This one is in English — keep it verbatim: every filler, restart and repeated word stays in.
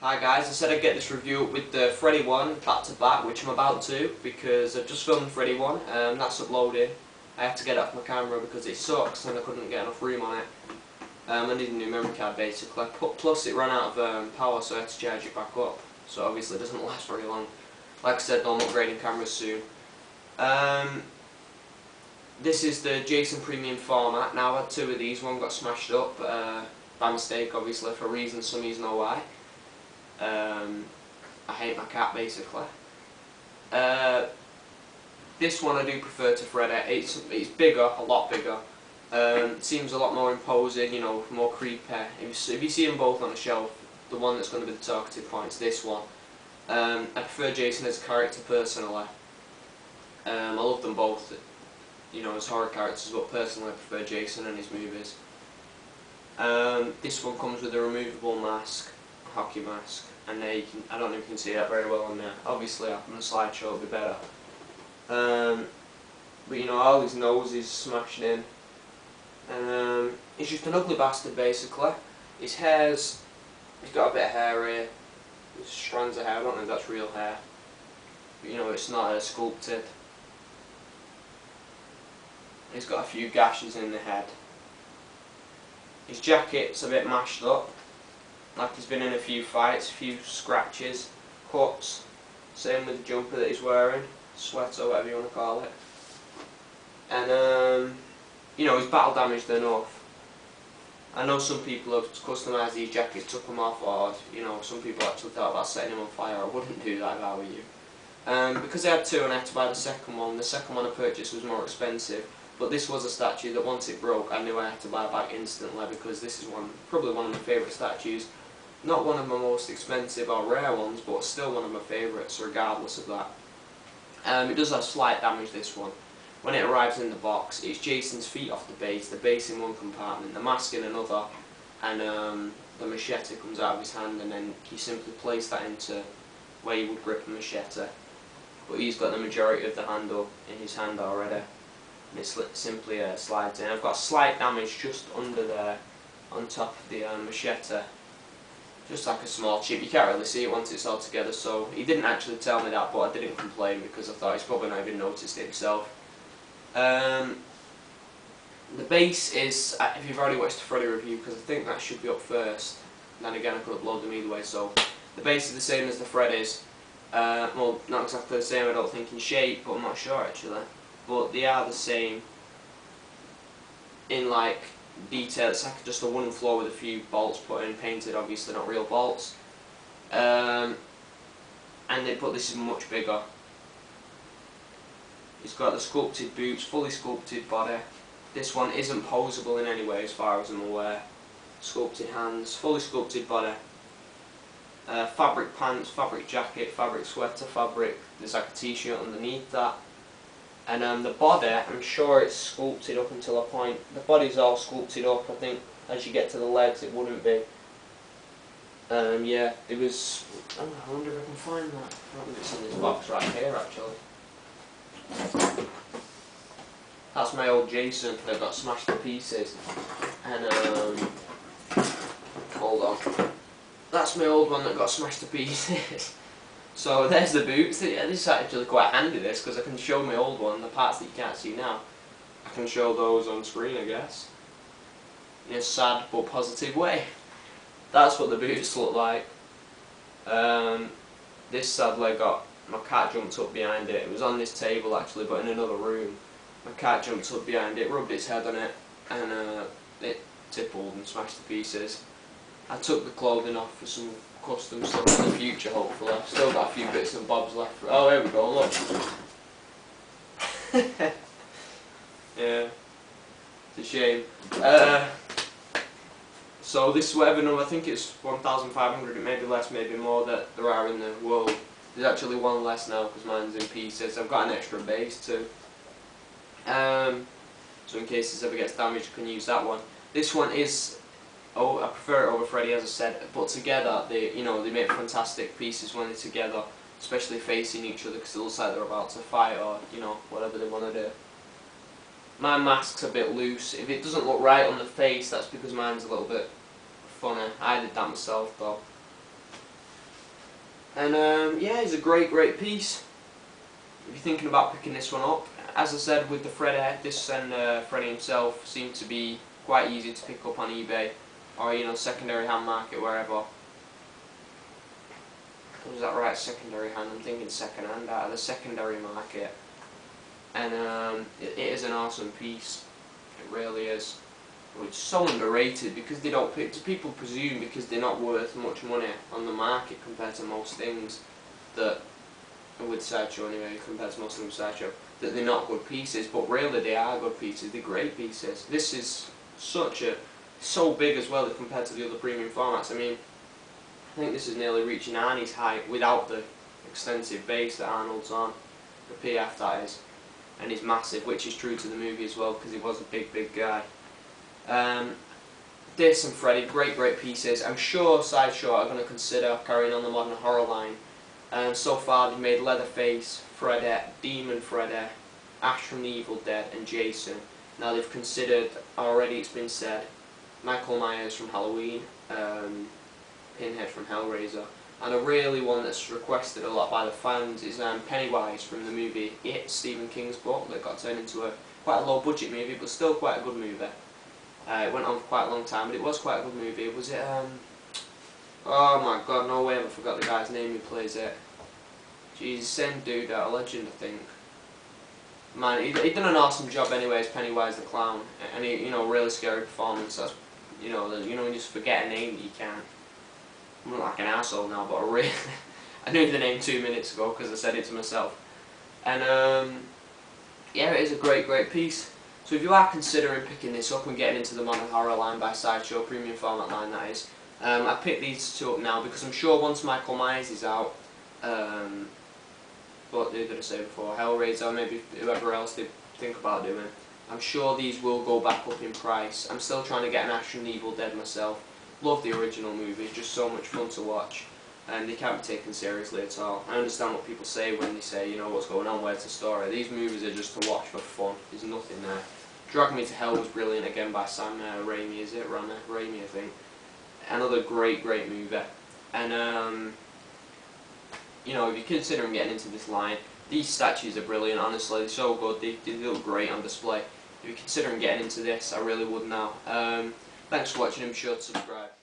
Hi guys, I said I'd get this review with the Freddy one back to back, which I'm about to, because I've just filmed Freddy one and that's uploading. I had to get it off my camera because it sucks and I couldn't get enough room on it. Um, I needed a new memory card basically, plus it ran out of um, power, so I had to charge it back up, so obviously it doesn't last very long. Like I said, I'm upgrading cameras soon. Um, this is the Jason Premium Format. Now I had two of these, one got smashed up uh, by mistake obviously, for reasons some of you know why. Um, I hate my cat basically. Uh, this one I do prefer to Freddy. It's, it's bigger, a lot bigger. Um, seems a lot more imposing, you know, more creepy. If you, if you see them both on the shelf, the one that's going to be the targeted point is this one. Um, I prefer Jason as a character personally. Um, I love them both, you know, as horror characters, but personally I prefer Jason and his movies. Um, this one comes with a removable mask. Hockey mask, and there you can, I don't know if you can see that very well on there, obviously on the slideshow it'll be better, um, but you know, all his nose is smashed in, um, he's just an ugly bastard basically. His hair's, he's got a bit of hair here, strands of hair, I don't know if that's real hair, but you know, it's not uh, sculpted. He's got a few gashes in the head, his jacket's a bit mashed up, like he's been in a few fights, a few scratches, cuts, same with the jumper that he's wearing, sweater, whatever you want to call it. And, um, you know, he's battle damaged enough. I know some people have customised these jackets, took them off, or, you know, some people actually thought about setting him on fire. I wouldn't do that if I were you. Um, because I had two and I had to buy the second one, the second one I purchased was more expensive. But this was a statue that once it broke, I knew I had to buy back instantly, because this is one, probably one of my favourite statues. Not one of my most expensive or rare ones, but still one of my favourites regardless of that. Um, it does have slight damage, this one. When it arrives in the box, it's Jason's feet off the base, the base in one compartment, the mask in another, and um, the machete comes out of his hand, and then he simply placed that into where you would grip a machete. But he's got the majority of the handle in his hand already, and it simply uh, slides in. I've got slight damage just under there, on top of the uh, machete. Just like a small chip, you can't really see it once it's all together, so he didn't actually tell me that, but I didn't complain because I thought he's probably not even noticed it himself. Um, the base is, if you've already watched the Freddy review, because I think that should be up first, then again I could upload them either way, so the base is the same as the Freddy's. Uh, well, not exactly the same I don't think in shape, but I'm not sure actually, but they are the same in like detail. It's like just a wooden floor with a few bolts put in, painted obviously, not real bolts. Um, and they put this is much bigger. It's got the sculpted boots, fully sculpted body. This one isn't posable in any way as far as I'm aware. Sculpted hands, fully sculpted body. Uh, fabric pants, fabric jacket, fabric sweater, fabric, there's like a t-shirt underneath that. And um, the body, I'm sure it's sculpted up until a point. The body's all sculpted up, I think. As you get to the legs, it wouldn't be. Um, yeah, it was. I don't know, I wonder if I can find that. I don't know if it's in this box right here, actually. That's my old Jason that got smashed to pieces. And, um. Hold on. That's my old one that got smashed to pieces. So there's the boots. Yeah, this is actually quite handy, this, because I can show my old one, the parts that you can't see now. I can show those on screen, I guess. In a sad but positive way. That's what the boots look like. Um, this sadly got, my cat jumped up behind it. It was on this table actually, but in another room. My cat jumped up behind it, rubbed its head on it, and uh, it tippled and smashed to pieces. I took the clothing off for some custom stuff in the future, hopefully. I've still got a few bits and bobs left for it. Oh, here we go, look. Yeah, it's a shame. Uh, so this, whatever number, I think it's one thousand five hundred, it may be less, maybe more, that there are in the world. There's actually one less now, because mine's in pieces. I've got an extra base too. Um, so in case this ever gets damaged, I can use that one. This one is... Oh, I prefer it over Freddy, as I said, but together they, you know, they make fantastic pieces when they're together, especially facing each other, because it looks like they're about to fight, or you know, whatever they want to do. My mask's a bit loose. If it doesn't look right on the face, that's because mine's a little bit funny. I did that myself though. And um, yeah, it's a great, great piece. If you're thinking about picking this one up, as I said with the Freddy, this and uh, Freddy himself seem to be quite easy to pick up on eBay or, you know, secondary hand market, wherever. Was that right? Secondary hand. I'm thinking second hand out of the secondary market. And um, it, it is an awesome piece. It really is. It's so underrated because they don't pick. People presume because they're not worth much money on the market compared to most things that with Sideshow anyway, compared to most things with Sideshow, that they're not good pieces. But really, they are good pieces. They're great pieces. This is such a so big as well compared to the other premium formats. I mean, I think this is nearly reaching Arnie's height without the extensive base that Arnold's on, the P F that is, and he's massive, which is true to the movie as well because he was a big, big guy. Um, this and Freddy, great, great pieces. I'm sure Sideshow are going to consider carrying on the modern horror line. Um, so far, they've made Leatherface, Freddy, Demon Freddy, Ash from the Evil Dead, and Jason. Now they've considered already. It's been said, Michael Myers from Halloween. Um, Pinhead from Hellraiser, and a really one that's requested a lot by the fans is um, Pennywise from the movie It, Stephen King's book that got turned into a quite a low budget movie but still quite a good movie. Uh, it went on for quite a long time but it was quite a good movie. Was it um oh my god, no way, I forgot the guy's name who plays it. Jeez, same dude, a legend I think. Man, he, he done an awesome job anyway as Pennywise the clown, and he, you know, really scary performance. That's, you know, the, you know, you just forget a name that you can't. I'm not like an asshole now, but I really I knew the name two minutes ago because I said it to myself. And um, yeah, it is a great, great piece. So if you are considering picking this up and getting into the modern horror line by Sideshow, premium format line that is, um, I picked these two up now because I'm sure once Michael Myers is out, um, what did I say before, Hellraiser, maybe whoever else they think about doing, I'm sure these will go back up in price. I'm still trying to get an Ash from the Evil Dead myself. Love the original movie, just so much fun to watch, and they can't be taken seriously at all. I understand what people say when they say, you know, what's going on, where's the story? These movies are just to watch for fun, there's nothing there. Drag Me to Hell was brilliant again by Sam uh, Raimi, is it? Raimi, Raimi, I think. Another great, great movie. And, um, you know, if you're considering getting into this line, these statues are brilliant, honestly, they're so good, they, they look great on display. If you're considering getting into this, I really would now. Um, Thanks for watching, and be sure to subscribe.